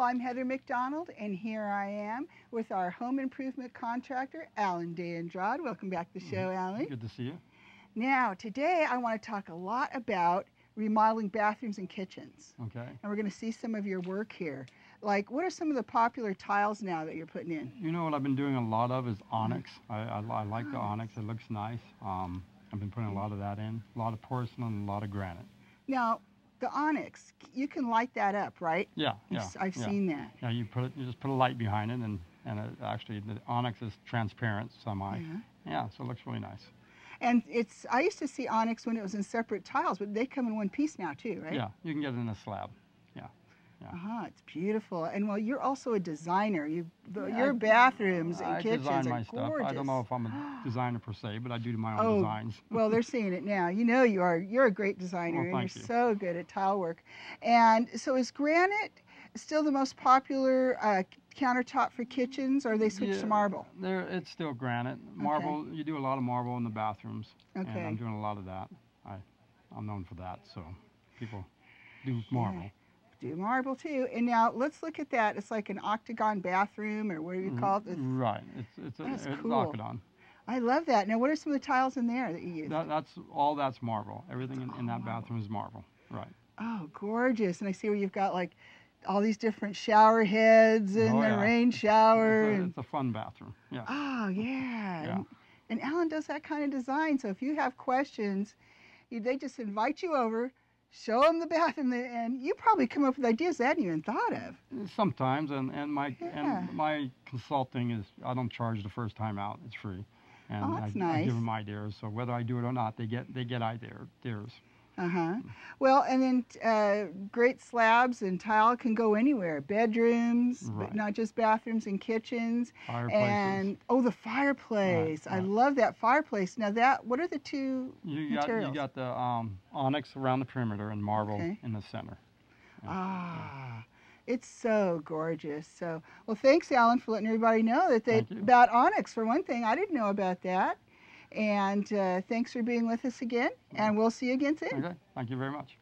people, I'm Heather McDonald, and here I am with our home improvement contractor, Alain D'Andrade. Welcome back to the show, Alain. Good to see you. Now, today I want to talk a lot about remodeling bathrooms and kitchens. Okay. And we're going to see some of your work here. Like, what are some of the popular tiles now that you're putting in? You know what I've been doing a lot of is onyx. I like the onyx. It looks nice. I've been putting a lot of that in. A lot of porcelain and a lot of granite. Now, the onyx, you can light that up, right? Yeah, yeah. I've seen that. Yeah, you just put a light behind it, and it actually the onyx is transparent, semi. Yeah. Yeah, so it looks really nice. And it's, I used to see onyx when it was in separate tiles, but they come in one piece now too, right? Yeah, you can get it in a slab. Yeah. Yeah. Uh-huh, it's beautiful. And well, you're also a designer. Your bathrooms and kitchens are gorgeous. I design my stuff. I don't know if I'm a designer per se, but I do my own designs. Well, they're seeing it now. You know you are. You're a great designer, well, and you're so good at tile work. And so is granite still the most popular countertop for kitchens, or they switched to marble? It's still granite. Marble, okay. You do a lot of marble in the bathrooms, okay. And I'm doing a lot of that. I'm known for that, so people do marble. Yeah. Do marble too. And now let's look at that. It's like an octagon bathroom, or what do you call it? Right. It's cool. An octagon. I love that. Now, what are some of the tiles in there that you use? That's marble. Everything in that bathroom is marble. Right. Oh, gorgeous. And I see where you've got like all these different shower heads and the rain shower. It's a fun bathroom. Yeah. Oh, yeah. Yeah. And Alain does that kind of design. So if you have questions, they just invite you over. Show them the bathroom, and you probably come up with ideas they hadn't even thought of. Sometimes, and my consulting is, I don't charge the first time out; it's free, and I give them ideas. So whether I do it or not, they get ideas. Uh huh. Well, and then great slabs and tile can go anywhere. Bedrooms, but not just bathrooms and kitchens. Fireplaces. And the fireplace. Right, I love that fireplace. Now that, what are the two materials? You got the onyx around the perimeter and marble in the center. Yeah. Ah. It's so gorgeous. So, well, thanks, Alain, for letting everybody know about onyx for one thing. I didn't know about that. And thanks for being with us again, and we'll see you again soon. Okay. Thank you very much.